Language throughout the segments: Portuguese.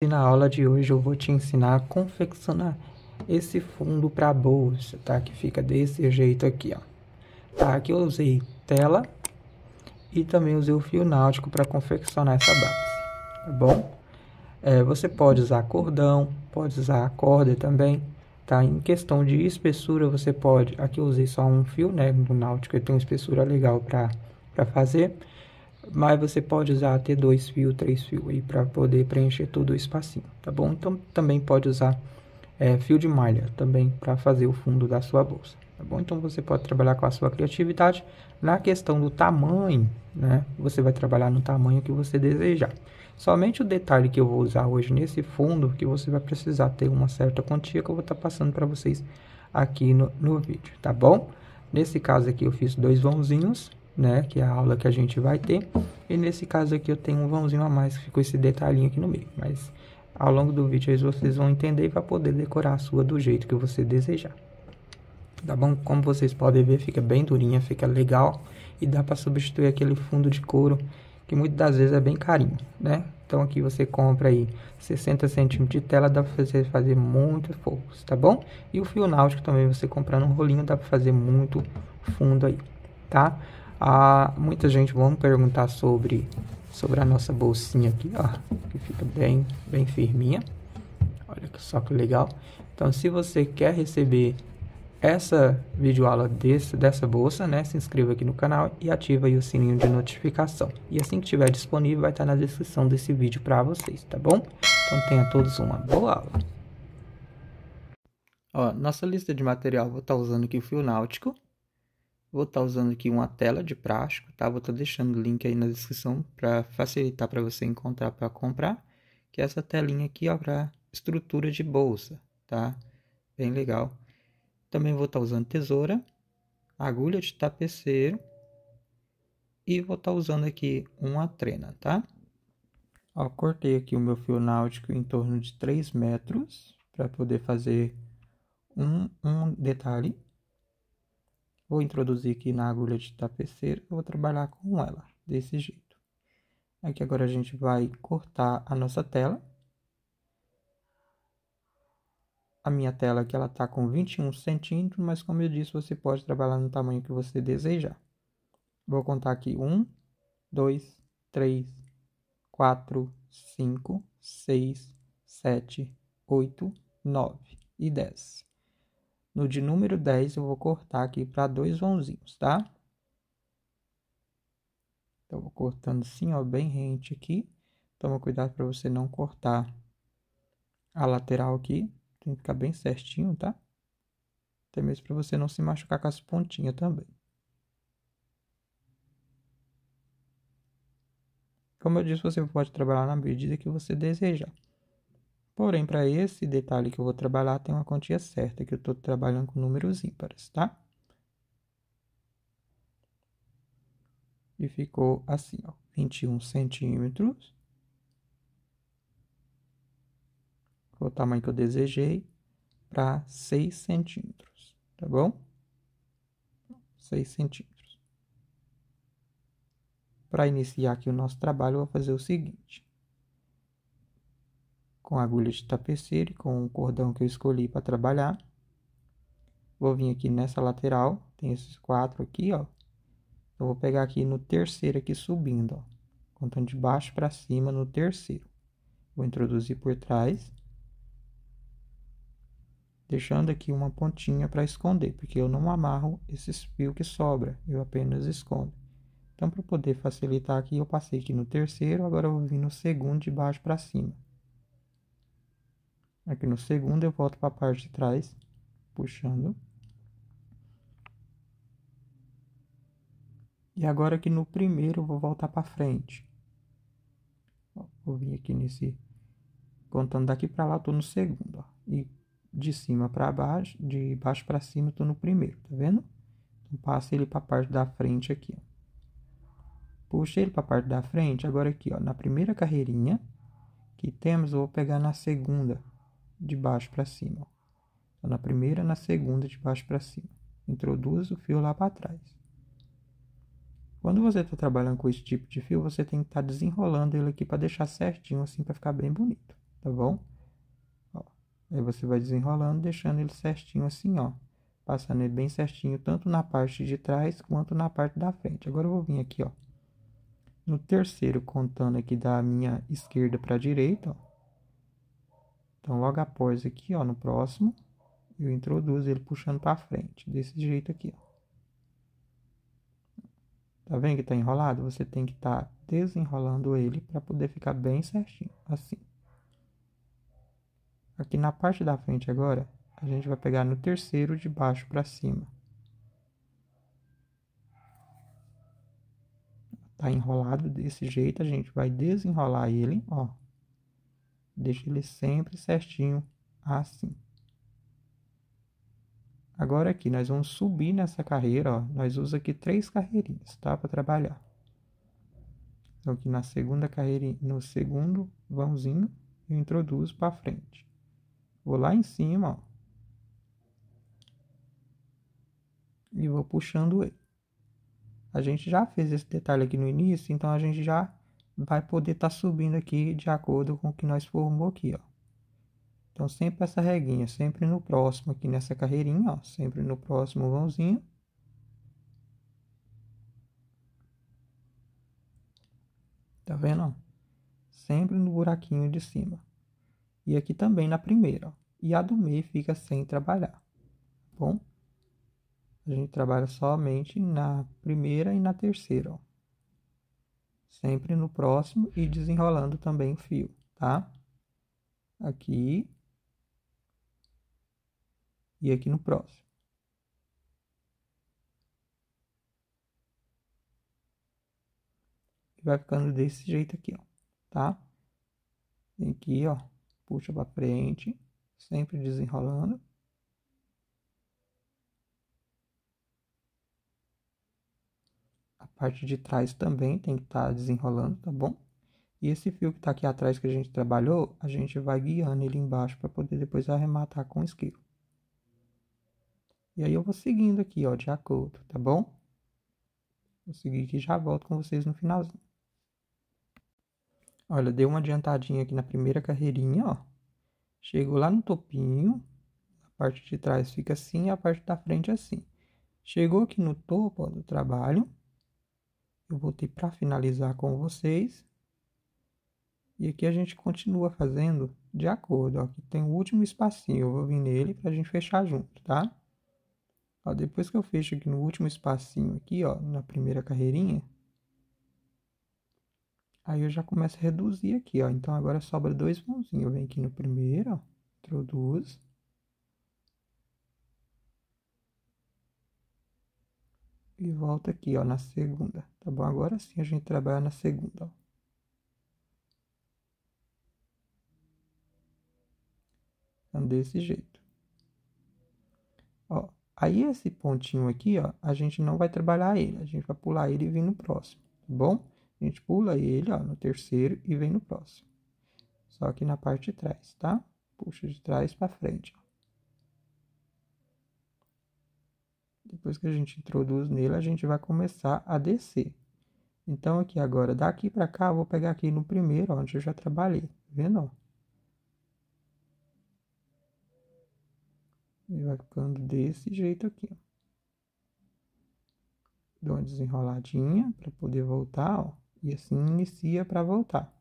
E na aula de hoje eu vou te ensinar a confeccionar esse fundo para bolsa, tá? Que fica desse jeito aqui, ó. Tá? Aqui eu usei tela e também usei o fio náutico para confeccionar essa base, tá bom? Você pode usar cordão, pode usar a corda também, tá? Em questão de espessura você pode... Aqui eu usei só um fio, né? No náutico ele tem uma espessura legal para fazer... Mas você pode usar até 2 fios, 3 fios aí para poder preencher todo o espacinho, tá bom? Então também pode usar fio de malha também para fazer o fundo da sua bolsa, tá bom? Então você pode trabalhar com a sua criatividade. Na questão do tamanho, né? Você vai trabalhar no tamanho que você desejar. Somente o detalhe que eu vou usar hoje nesse fundo, que você vai precisar ter uma certa quantia, que eu vou estar passando para vocês aqui no vídeo, tá bom? Nesse caso aqui eu fiz 2 vãozinhos. Né, que é a aula que a gente vai ter, e nesse caso aqui eu tenho um vãozinho a mais, que ficou esse detalhinho aqui no meio, mas ao longo do vídeo vocês vão entender e vai poder decorar a sua do jeito que você desejar, tá bom? Como vocês podem ver, fica bem durinha, fica legal, e dá para substituir aquele fundo de couro, que muitas das vezes é bem carinho, né? Então aqui você compra aí 60 centímetros de tela, dá para você fazer muito fofos, tá bom? E o fio náutico também, você comprando um rolinho, dá para fazer muito fundo aí, tá? Muita gente vai me perguntar sobre a nossa bolsinha aqui, ó, que fica bem firminha. Olha só que legal. Então, se você quer receber essa videoaula dessa bolsa, né, se inscreva aqui no canal e ativa aí o sininho de notificação. E assim que estiver disponível, vai estar na descrição desse vídeo para vocês, tá bom? Então, tenha todos uma boa aula. Ó, nossa lista de material, vou estar usando aqui o fio náutico. Vou estar usando aqui uma tela de plástico, tá? Vou estar deixando o link aí na descrição para facilitar para você encontrar para comprar. Que é essa telinha aqui, ó, para estrutura de bolsa, tá? Bem legal. Também vou estar usando tesoura, agulha de tapeceiro e vou estar usando aqui uma trena, tá? Ó, cortei aqui o meu fio náutico em torno de 3 metros para poder fazer um detalhe. Vou introduzir aqui na agulha de tapeceiro, eu vou trabalhar com ela, desse jeito. Aqui agora a gente vai cortar a nossa tela. A minha tela aqui, ela tá com 21 centímetros, mas como eu disse, você pode trabalhar no tamanho que você desejar. Vou contar aqui 1, 2, 3, 4, 5, 6, 7, 8, 9 e 10. No de número 10, eu vou cortar aqui para 2 vãozinhos, tá? Então, eu vou cortando assim, ó, bem rente aqui. Toma cuidado para você não cortar a lateral aqui. Tem que ficar bem certinho, tá? Até mesmo para você não se machucar com as pontinhas também. Como eu disse, você pode trabalhar na medida que você desejar. Porém, para esse detalhe que eu vou trabalhar, tem uma quantia certa, que eu estou trabalhando com números ímpares, tá? E ficou assim, ó, 21 centímetros. Foi o tamanho que eu desejei, para 6 centímetros, tá bom? 6 centímetros. Para iniciar aqui o nosso trabalho, eu vou fazer o seguinte... Com a agulha de tapeceiro e com o cordão que eu escolhi para trabalhar. Vou vir aqui nessa lateral, tem esses 4 aqui, ó. Eu vou pegar aqui no terceiro aqui subindo, ó. Contando de baixo para cima no terceiro. Vou introduzir por trás. Deixando aqui uma pontinha para esconder, porque eu não amarro esses fios que sobra, eu apenas escondo. Então, para poder facilitar aqui, eu passei aqui no terceiro, agora eu vou vir no segundo de baixo para cima. Aqui no segundo eu volto para a parte de trás, puxando. E agora aqui no primeiro eu vou voltar para frente. Ó, vou vir aqui nesse, contando daqui para lá, eu tô no segundo, ó. E de cima para baixo, de baixo para cima eu tô no primeiro, tá vendo? Então passa ele para a parte da frente aqui, ó. Puxa ele para a parte da frente, agora aqui, ó, na primeira carreirinha que temos, eu vou pegar na segunda. De baixo para cima, então, na primeira, na segunda, de baixo para cima. Introduz o fio lá para trás. Quando você está trabalhando com esse tipo de fio, você tem que estar desenrolando ele aqui para deixar certinho, assim, para ficar bem bonito. tá bom? Ó, aí você vai desenrolando, deixando ele certinho assim, ó. Passando ele bem certinho, tanto na parte de trás, quanto na parte da frente. Agora eu vou vir aqui, ó. No terceiro, contando aqui da minha esquerda para a direita, ó. Então, logo após aqui, ó, no próximo, eu introduzo ele puxando para frente, desse jeito aqui, ó. Tá vendo que tá enrolado? Você tem que tá desenrolando ele para poder ficar bem certinho, assim. Aqui na parte da frente agora, a gente vai pegar no terceiro de baixo para cima. Tá enrolado desse jeito, a gente vai desenrolar ele, ó. Deixa ele sempre certinho, assim. Agora aqui, nós vamos subir nessa carreira, ó. Nós usamos aqui 3 carreirinhas, tá? Para trabalhar. Então, aqui na segunda carreirinha, no segundo vãozinho, eu introduzo para frente. Vou lá em cima, ó. E vou puxando ele. A gente já fez esse detalhe aqui no início, então a gente já vai poder estar subindo aqui de acordo com o que nós formou aqui, ó. Então, sempre essa reguinha, sempre no próximo aqui nessa carreirinha, ó. Sempre no próximo vãozinho. Tá vendo, ó? Sempre no buraquinho de cima. E aqui também na primeira, ó. E a do meio fica sem trabalhar, bom? A gente trabalha somente na primeira e na terceira, ó. Sempre no próximo e desenrolando também o fio, tá? Aqui. E aqui no próximo. E vai ficando desse jeito aqui, ó, tá? E aqui, ó, puxa pra frente, sempre desenrolando. Parte de trás também tem que estar desenrolando, tá bom? E esse fio que tá aqui atrás que a gente trabalhou, a gente vai guiando ele embaixo para poder depois arrematar com o isqueiro. E aí eu vou seguindo aqui, ó, de acordo, tá bom? Vou seguir aqui e já volto com vocês no finalzinho. Olha, dei uma adiantadinha aqui na primeira carreirinha, ó. Chego lá no topinho, a parte de trás fica assim e a parte da frente assim. Chegou aqui no topo, ó, do trabalho. Eu voltei para finalizar com vocês. E aqui a gente continua fazendo de acordo, ó. Aqui tem o último espacinho, eu vou vir nele pra gente fechar junto, tá? Ó, depois que eu fecho aqui no último espacinho aqui, ó, na primeira carreirinha, aí eu já começo a reduzir aqui, ó. Então, agora sobra 2 vãozinhos. Eu venho aqui no primeiro, ó, introduzo. E volta aqui, ó, na segunda, tá bom? Agora sim a gente trabalha na segunda, ó. Então, desse jeito. Ó, aí esse pontinho aqui, ó, a gente não vai trabalhar ele. A gente vai pular ele e vir no próximo, tá bom? A gente pula ele, ó, no terceiro e vem no próximo. Só aqui na parte de trás, tá? Puxa de trás pra frente, ó. Depois que a gente introduz nele, a gente vai começar a descer. Então, aqui agora, daqui pra cá, eu vou pegar aqui no primeiro, onde eu já trabalhei. Tá vendo? E vai ficando desse jeito aqui, ó. Dou uma desenroladinha pra poder voltar, ó. E assim inicia pra voltar.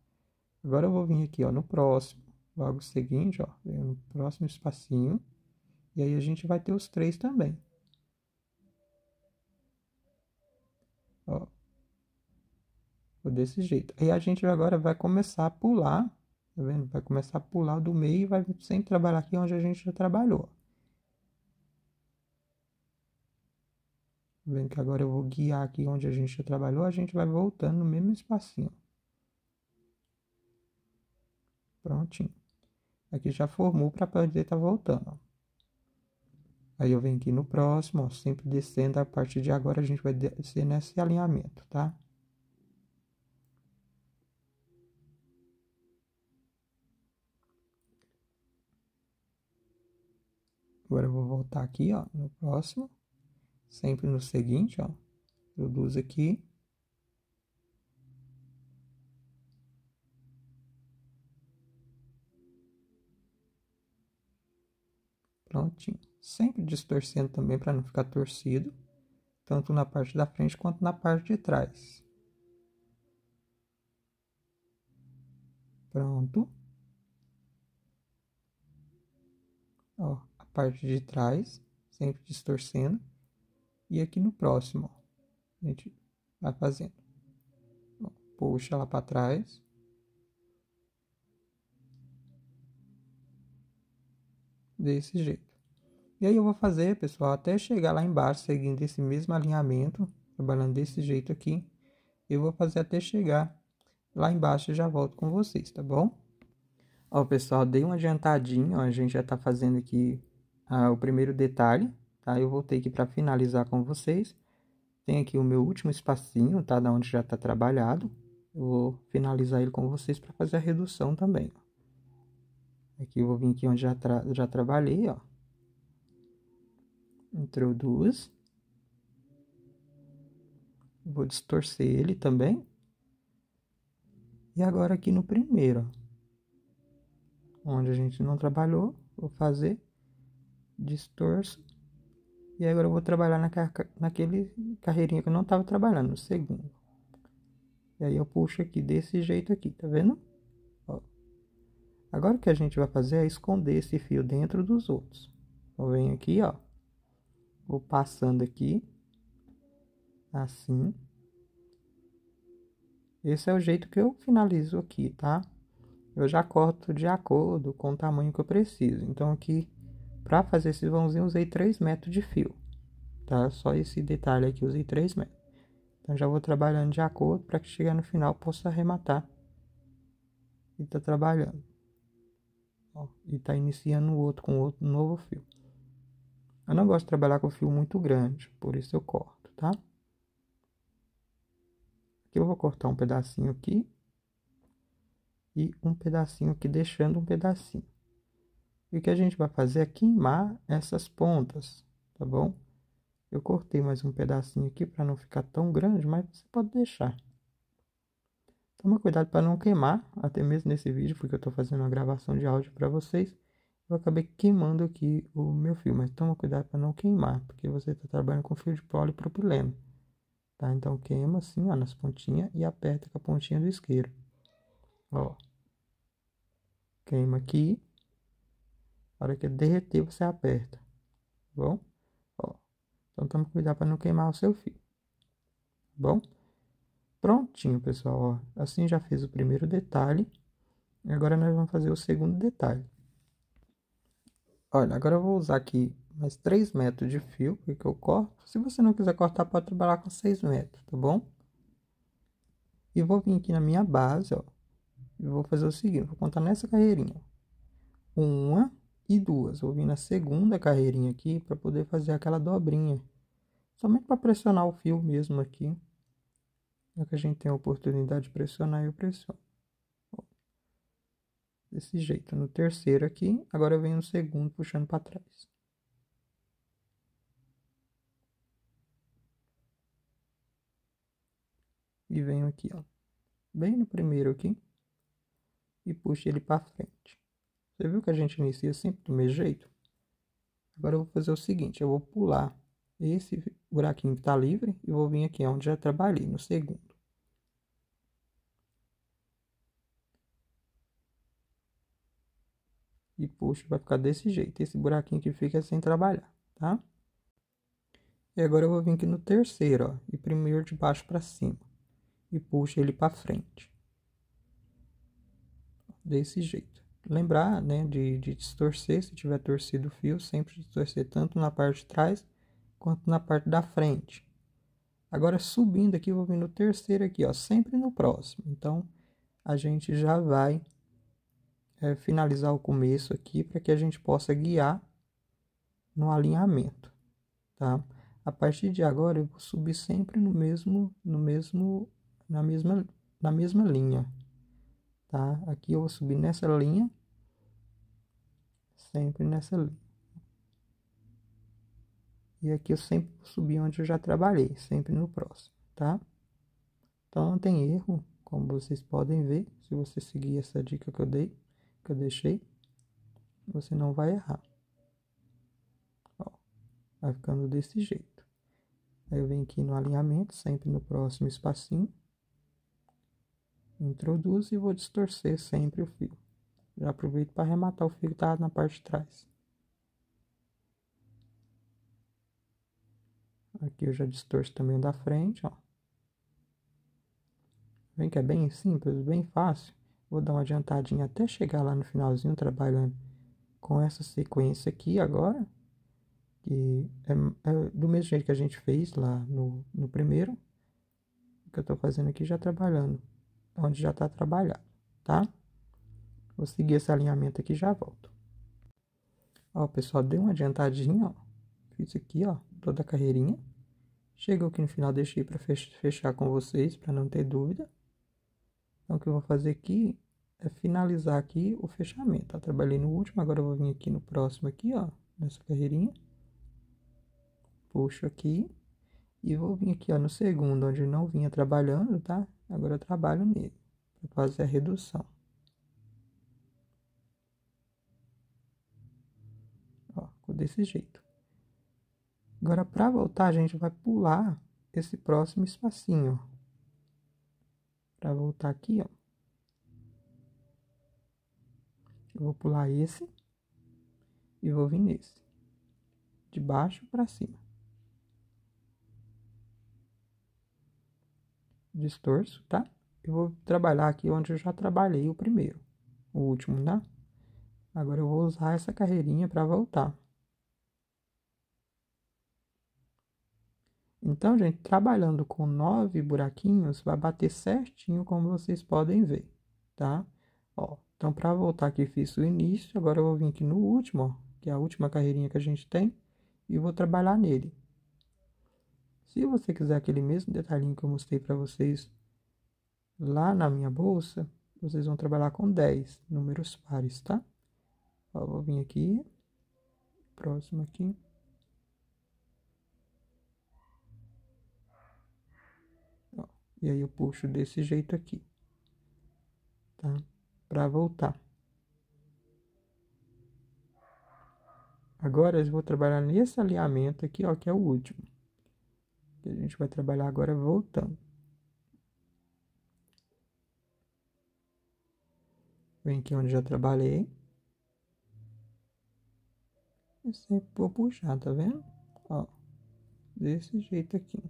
Agora eu vou vir aqui, ó, no próximo. Logo seguinte, ó, no próximo espacinho. E aí a gente vai ter os 3 também. Ó, desse jeito. Aí a gente agora vai começar a pular, tá vendo? Vai começar a pular do meio e vai sempre trabalhar aqui onde a gente já trabalhou. Tá vendo que agora eu vou guiar aqui onde a gente já trabalhou, a gente vai voltando no mesmo espacinho. Prontinho. Aqui já formou pra poder tá voltando, ó. Aí eu venho aqui no próximo, ó, sempre descendo. A partir de agora a gente vai descer nesse alinhamento, tá? Agora eu vou voltar aqui, ó, no próximo. Sempre no seguinte, ó. Produzo aqui. prontinho. Sempre distorcendo também para não ficar torcido, tanto na parte da frente quanto na parte de trás. Pronto. Ó, a parte de trás, sempre distorcendo. E aqui no próximo, ó, a gente vai fazendo. Ó, puxa ela para trás. Desse jeito. E aí eu vou fazer, pessoal, até chegar lá embaixo, seguindo esse mesmo alinhamento, trabalhando desse jeito aqui. Eu vou fazer até chegar lá embaixo e já volto com vocês, tá bom? Ó, pessoal, dei uma adiantadinha, ó, a gente já tá fazendo aqui o primeiro detalhe, tá? Eu voltei aqui para finalizar com vocês. Tem aqui o meu último espacinho, tá? Da onde já tá trabalhado. Eu vou finalizar ele com vocês para fazer a redução também, ó. Aqui eu vou vir aqui onde já trabalhei, ó. Introduz. Vou distorcer ele também. E agora aqui no primeiro, ó. Onde a gente não trabalhou, vou fazer. Distorço. E agora eu vou trabalhar naquele carreirinha que eu não tava trabalhando, no segundo. E aí eu puxo aqui desse jeito aqui, tá vendo? Agora o que a gente vai fazer é esconder esse fio dentro dos outros. Eu venho aqui, ó. Vou passando aqui. Assim. Esse é o jeito que eu finalizo aqui, tá? Eu já corto de acordo com o tamanho que eu preciso. Então, aqui, pra fazer esse vãozinho, usei 3 metros de fio. Tá? Só esse detalhe aqui, usei 3 metros. Então, já vou trabalhando de acordo pra que chegar no final, possa arrematar. E tá trabalhando. E tá iniciando o outro com outro novo fio. Eu não gosto de trabalhar com fio muito grande, por isso eu corto, tá? Aqui eu vou cortar um pedacinho aqui. E um pedacinho aqui, deixando um pedacinho. E o que a gente vai fazer é queimar essas pontas, tá bom? Eu cortei mais um pedacinho aqui para não ficar tão grande, mas você pode deixar. Toma cuidado para não queimar, até mesmo nesse vídeo, porque eu estou fazendo uma gravação de áudio para vocês. Eu acabei queimando aqui o meu fio, mas toma cuidado para não queimar, porque você está trabalhando com fio de polipropileno. Tá? Então, queima assim, ó, nas pontinhas e aperta com a pontinha do isqueiro. Ó. Queima aqui. Na hora que derreter, você aperta. Tá bom? Ó. Então, toma cuidado para não queimar o seu fio. Tá bom? Prontinho, pessoal, ó. Assim já fez o primeiro detalhe. E agora nós vamos fazer o segundo detalhe. Olha, agora eu vou usar aqui mais 3 metros de fio, porque eu corto. Se você não quiser cortar, pode trabalhar com 6 metros, tá bom? E vou vir aqui na minha base, ó. E vou fazer o seguinte, vou contar nessa carreirinha. Uma e duas. Vou vir na segunda carreirinha aqui, para poder fazer aquela dobrinha. Somente para pressionar o fio mesmo aqui. Já que a gente tem a oportunidade de pressionar, eu pressiono. Ó, desse jeito, no terceiro aqui, agora eu venho no segundo puxando para trás. E venho aqui, ó, bem no primeiro aqui, e puxo ele para frente. Você viu que a gente inicia sempre do mesmo jeito? Agora eu vou fazer o seguinte, eu vou pular esse buraquinho que tá livre e vou vir aqui onde já trabalhei, no segundo. E puxo, vai ficar desse jeito. Esse buraquinho que fica sem trabalhar, tá? E agora eu vou vir aqui no terceiro, ó. E primeiro de baixo pra cima. E puxo ele pra frente. Desse jeito. Lembrar, né, de distorcer, se tiver torcido o fio, sempre distorcer tanto na parte de trás quanto na parte da frente. Agora, subindo aqui, eu vou vir no terceiro aqui, ó, sempre no próximo. Então, a gente já vai finalizar o começo aqui, para que a gente possa guiar no alinhamento, tá? A partir de agora, eu vou subir sempre na mesma linha, tá? Aqui eu vou subir nessa linha, sempre nessa linha. E aqui eu sempre subi onde eu já trabalhei, sempre no próximo, tá? Então, não tem erro, como vocês podem ver. Se você seguir essa dica que eu deixei, você não vai errar. Vai ficando desse jeito. Aí eu venho aqui no alinhamento, sempre no próximo espacinho. Introduzo e vou distorcer sempre o fio. Já aproveito para arrematar o fio que está na parte de trás. Aqui eu já distorço também o da frente, ó. Vem que é bem simples, bem fácil. Vou dar uma adiantadinha até chegar lá no finalzinho, trabalhando com essa sequência aqui agora. Que é do mesmo jeito que a gente fez lá no primeiro. O que eu tô fazendo aqui já trabalhando, onde já tá trabalhado, tá? Vou seguir esse alinhamento aqui e já volto. Ó, pessoal, dei uma adiantadinha, ó. Fiz aqui, ó, toda a carreirinha. Chegou aqui no final, deixei pra fechar com vocês, pra não ter dúvida. Então, o que eu vou fazer aqui é finalizar aqui o fechamento, tá? Trabalhei no último, agora eu vou vir aqui no próximo aqui, ó, nessa carreirinha. Puxo aqui e vou vir aqui, ó, no segundo, onde eu não vinha trabalhando, tá? Agora eu trabalho nele, para fazer a redução. Ó, ficou desse jeito. Agora, para voltar, a gente vai pular esse próximo espacinho, ó. Para voltar aqui, ó. Eu vou pular esse e vou vir nesse. De baixo para cima. Distorço, tá? Eu vou trabalhar aqui onde eu já trabalhei o primeiro, o último, tá? Agora eu vou usar essa carreirinha para voltar. Então, gente, trabalhando com 9 buraquinhos, vai bater certinho, como vocês podem ver, tá? Ó, então, para voltar aqui, fiz o início, agora eu vou vir aqui no último, ó, que é a última carreirinha que a gente tem, e vou trabalhar nele. Se você quiser aquele mesmo detalhinho que eu mostrei para vocês lá na minha bolsa, vocês vão trabalhar com 10 números pares, tá? Ó, vou vir aqui, próximo aqui. Ó, e aí eu puxo desse jeito aqui, tá? Para voltar. Agora eu vou trabalhar nesse alinhamento aqui, ó, que é o último. A gente vai trabalhar agora voltando. Vem aqui onde já trabalhei. Eu sempre vou puxar, tá vendo? Ó, desse jeito aqui.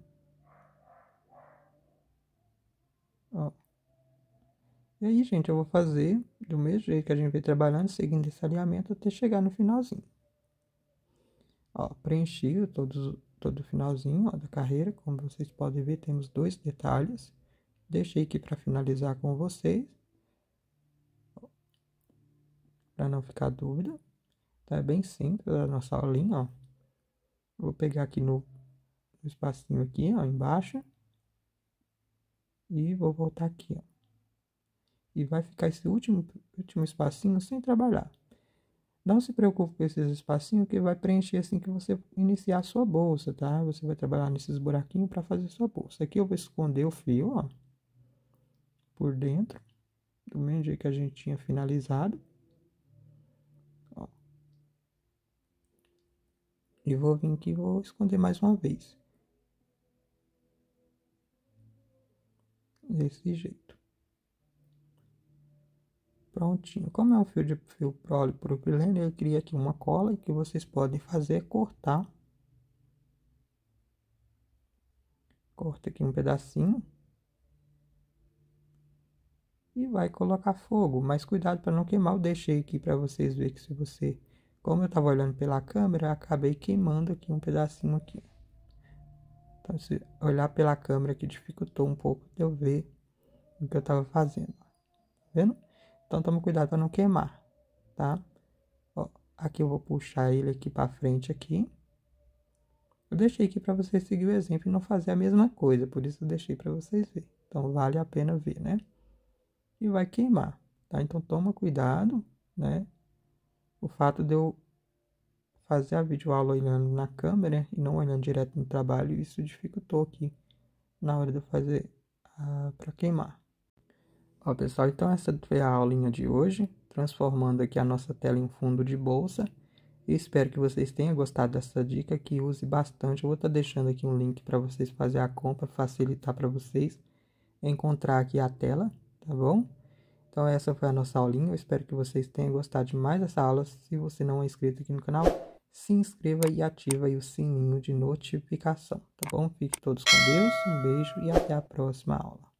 Ó. E aí, gente, eu vou fazer do mesmo jeito que a gente veio trabalhando, seguindo esse alinhamento até chegar no finalzinho. Ó, preenchi todo o finalzinho, ó, da carreira, como vocês podem ver, temos 2 detalhes. Deixei aqui para finalizar com vocês, para não ficar dúvida. Tá bem simples a nossa aulinha, ó. Vou pegar aqui no espacinho aqui, ó, embaixo. E vou voltar aqui, ó. E vai ficar esse último espacinho sem trabalhar. Não se preocupe com esses espacinhos, que vai preencher assim que você iniciar a sua bolsa, tá? Você vai trabalhar nesses buraquinhos para fazer sua bolsa. Aqui eu vou esconder o fio, ó, por dentro, do mesmo jeito que a gente tinha finalizado. Ó. E vou vir aqui e vou esconder mais uma vez. Desse jeito. Prontinho. Como é um fio de propileno, eu criei aqui uma cola, e que vocês podem fazer é cortar. Corta aqui um pedacinho. E vai colocar fogo, mas cuidado para não queimar. Eu deixei aqui para vocês verem que, se você... Como eu tava olhando pela câmera, eu acabei queimando aqui um pedacinho aqui. Então, se olhar pela câmera aqui, dificultou um pouco de eu ver o que eu tava fazendo. Tá vendo? Então, toma cuidado para não queimar, tá? Ó, aqui eu vou puxar ele aqui para frente aqui. Eu deixei aqui para vocês seguir o exemplo e não fazer a mesma coisa, por isso eu deixei para vocês verem. Então, vale a pena ver, né? E vai queimar, tá? Então, toma cuidado, né? O fato de eu fazer a videoaula olhando na câmera e não olhando direto no trabalho, isso dificultou aqui na hora de eu fazer para queimar. Ó, pessoal, então essa foi a aulinha de hoje, transformando aqui a nossa tela em fundo de bolsa. Espero que vocês tenham gostado dessa dica, que use bastante. Eu vou estar deixando aqui um link para vocês fazer a compra, facilitar para vocês encontrar aqui a tela, tá bom? Então essa foi a nossa aulinha, eu espero que vocês tenham gostado de mais essa aula. Se você não é inscrito aqui no canal, se inscreva e ativa aí o sininho de notificação, tá bom? Fiquem todos com Deus, um beijo e até a próxima aula.